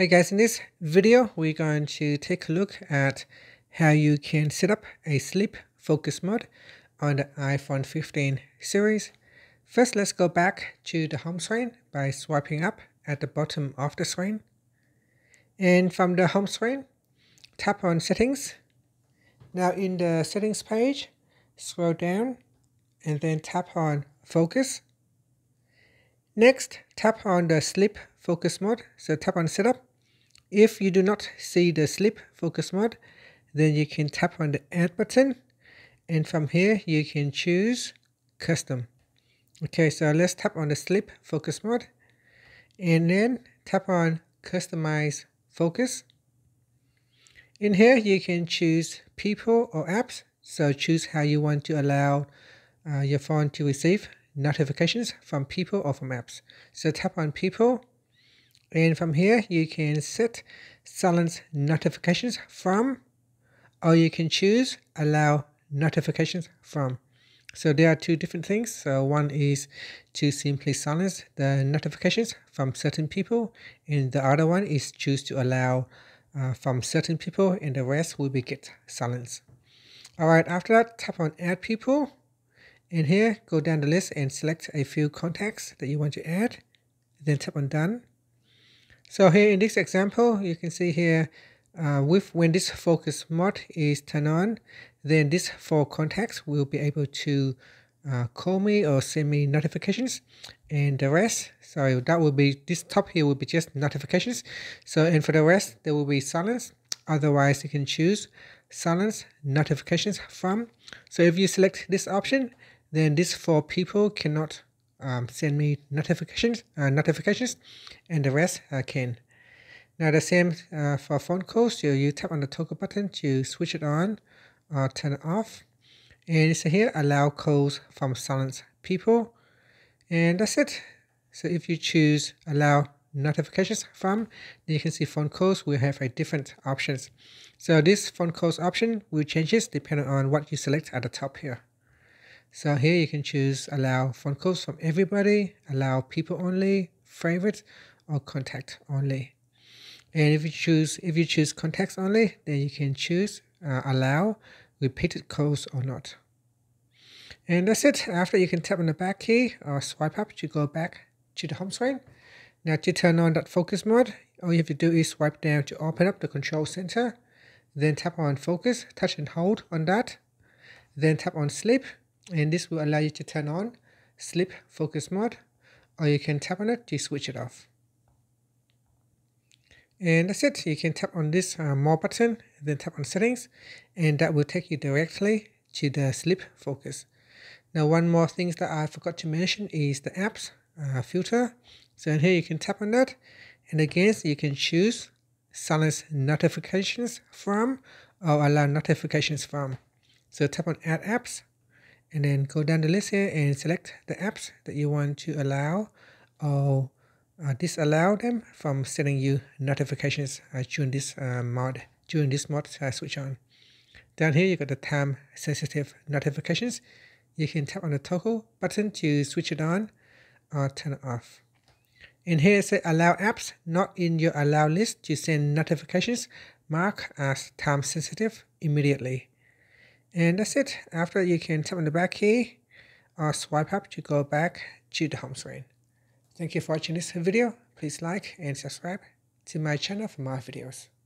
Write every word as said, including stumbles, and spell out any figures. Hey guys, in this video we're going to take a look at how you can set up a sleep focus mode on the iPhone fifteen series. First, let's go back to the home screen by swiping up at the bottom of the screen. And from the home screen, tap on settings. Now in the settings page, scroll down and then tap on focus. Next, tap on the sleep focus mode, so tap on setup. If you do not see the sleep focus mode, then you can tap on the add button, and from here you can choose custom. Okay, so let's tap on the sleep focus mode and then tap on customize focus. In here you can choose people or apps, so choose how you want to allow uh, your phone to receive notifications from people or from apps. So tap on people, and from here you can set silence notifications from, or you can choose allow notifications from. So there are two different things. So one is to simply silence the notifications from certain people, and the other one is choose to allow uh, from certain people, and the rest will be get silence. Alright, after that tap on add people, and here go down the list and select a few contacts that you want to add, then tap on done. So here in this example, you can see here, uh, with when this focus mode is turned on, then these four contacts will be able to uh, call me or send me notifications, and the rest, so that will be, this top here will be just notifications. So, and for the rest, there will be silence. Otherwise, you can choose silence notifications from. So if you select this option, then these four people cannot Um, send me notifications, uh, notifications, and the rest uh, can. Now the same uh, for phone calls. You you tap on the toggle button to switch it on or turn it off. And so here allow calls from silent people, and that's it. So if you choose allow notifications from, then you can see phone calls will have a different options. So this phone calls option will changes depending on what you select at the top here. So here you can choose allow phone calls from everybody, allow people only, favorites, or contact only. And if you choose if you choose contacts only, then you can choose uh, allow repeated calls or not. And that's it. After, you can tap on the back key or swipe up to go back to the home screen. Now to turn on that focus mode, all you have to do is swipe down to open up the control center, then tap on focus, touch and hold on that, then tap on sleep. And this will allow you to turn on sleep focus mode, or you can tap on it to switch it off. And that's it. You can tap on this uh, more button, then tap on settings, and that will take you directly to the sleep focus. Now one more thing that I forgot to mention is the apps uh, filter. So in here you can tap on that, and again so you can choose silence notifications from or allow notifications from. So tap on add apps, and then go down the list here and select the apps that you want to allow or uh, disallow them from sending you notifications uh, during this uh, mode, during this mode uh, switch on. Down here you got the time sensitive notifications. You can tap on the toggle button to switch it on or turn it off. And here it says allow apps not in your allow list to send notifications marked as time sensitive immediately. And that's it. After, you can tap on the back key or swipe up to go back to the home screen. Thank you for watching this video. Please like and subscribe to my channel for more videos.